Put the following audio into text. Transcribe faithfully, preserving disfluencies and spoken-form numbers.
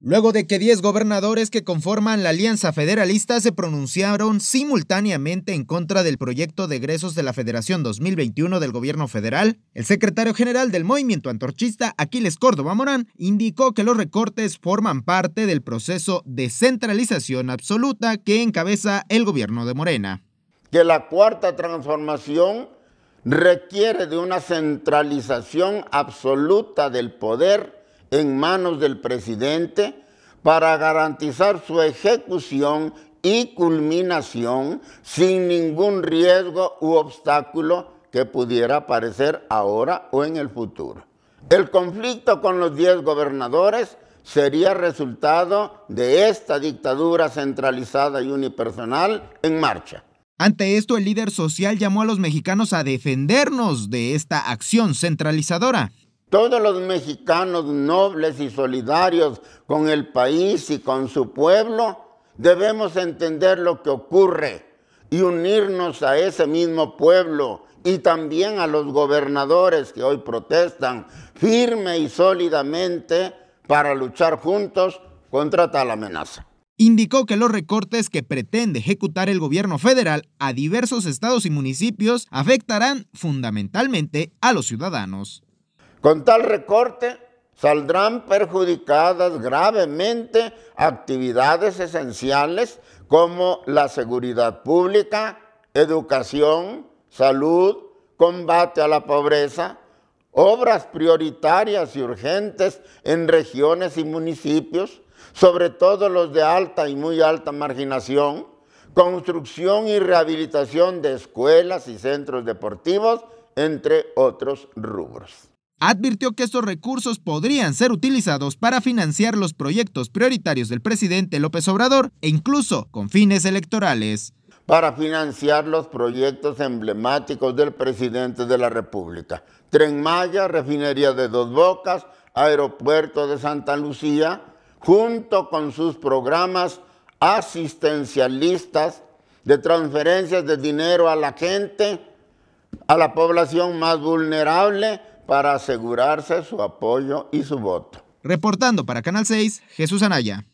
Luego de que diez gobernadores que conforman la Alianza Federalista se pronunciaron simultáneamente en contra del proyecto de egresos de la Federación dos mil veintiuno del gobierno federal, el secretario general del Movimiento Antorchista, Aquiles Córdova Morán, indicó que los recortes forman parte del proceso de centralización absoluta que encabeza el gobierno de Morena. Que la cuarta transformación requiere de una centralización absoluta del poder en manos del presidente para garantizar su ejecución y culminación sin ningún riesgo u obstáculo que pudiera aparecer ahora o en el futuro. El conflicto con los diez gobernadores sería resultado de esta dictadura centralizada y unipersonal en marcha. Ante esto, el líder social llamó a los mexicanos a defendernos de esta acción centralizadora. Todos los mexicanos nobles y solidarios con el país y con su pueblo debemos entender lo que ocurre y unirnos a ese mismo pueblo y también a los gobernadores que hoy protestan firme y sólidamente para luchar juntos contra tal amenaza. Indicó que los recortes que pretende ejecutar el gobierno federal a diversos estados y municipios afectarán fundamentalmente a los ciudadanos. Con tal recorte saldrán perjudicadas gravemente actividades esenciales como la seguridad pública, educación, salud, combate a la pobreza, obras prioritarias y urgentes en regiones y municipios, sobre todo los de alta y muy alta marginación, construcción y rehabilitación de escuelas y centros deportivos, entre otros rubros. Advirtió que estos recursos podrían ser utilizados para financiar los proyectos prioritarios del presidente López Obrador e incluso con fines electorales. Para financiar los proyectos emblemáticos del presidente de la República. Tren Maya, refinería de Dos Bocas, aeropuerto de Santa Lucía, junto con sus programas asistencialistas de transferencias de dinero a la gente, a la población más vulnerable, para asegurarse su apoyo y su voto. Reportando para Canal seis, Jesús Anaya.